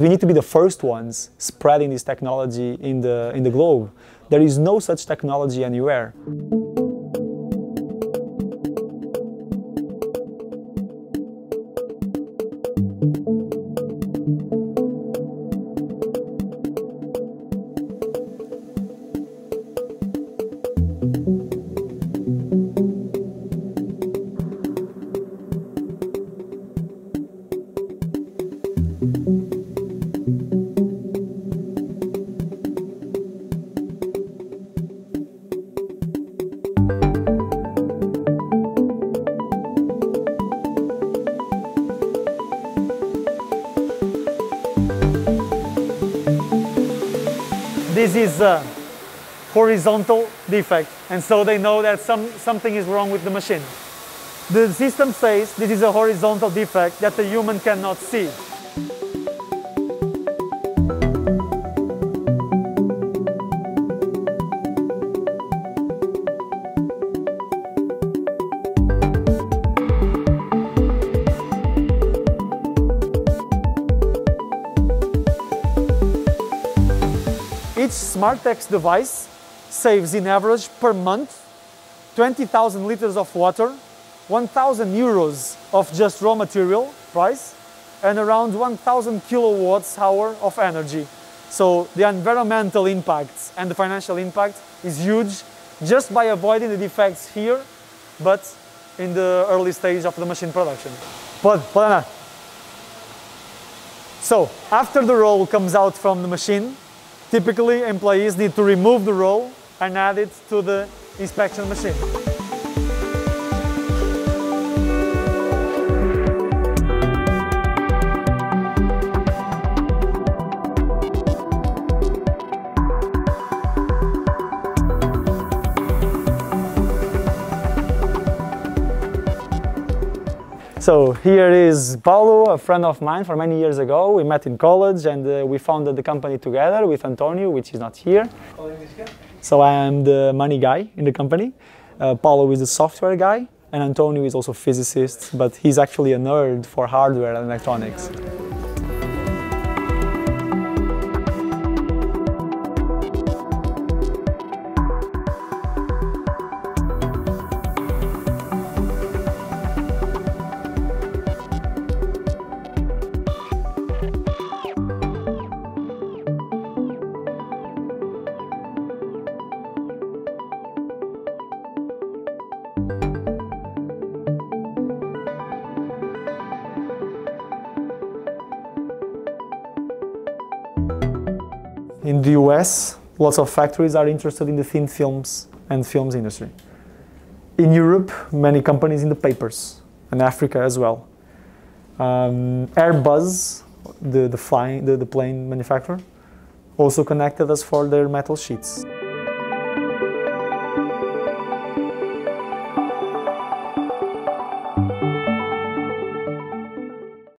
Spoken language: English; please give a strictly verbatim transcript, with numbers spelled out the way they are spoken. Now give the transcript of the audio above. We need to be the first ones spreading this technology in the, in the globe. There is no such technology anywhere. This is a horizontal defect, and so they know that some, something is wrong with the machine. The system says this is a horizontal defect that the human cannot see. Each Smartex device saves in average per month twenty thousand liters of water, one thousand euros of just raw material price, and around one thousand kilowatts hour of energy. So the environmental impact and the financial impact is huge just by avoiding the defects here, but in the early stage of the machine production. So after the roll comes out from the machine, typically, employees need to remove the roll and add it to the inspection machine. So here is Paulo, a friend of mine from many years ago. We met in college and uh, we founded the company together with Antonio, which is not here. So I am the money guy in the company. Uh, Paulo is the software guy, and Antonio is also a physicist, but he's actually a nerd for hardware and electronics. In the U S, lots of factories are interested in the thin films and films industry. In Europe, many companies in the papers, and Africa as well. Um, Airbus, the, the, flying, the, the plane manufacturer, also connected us for their metal sheets.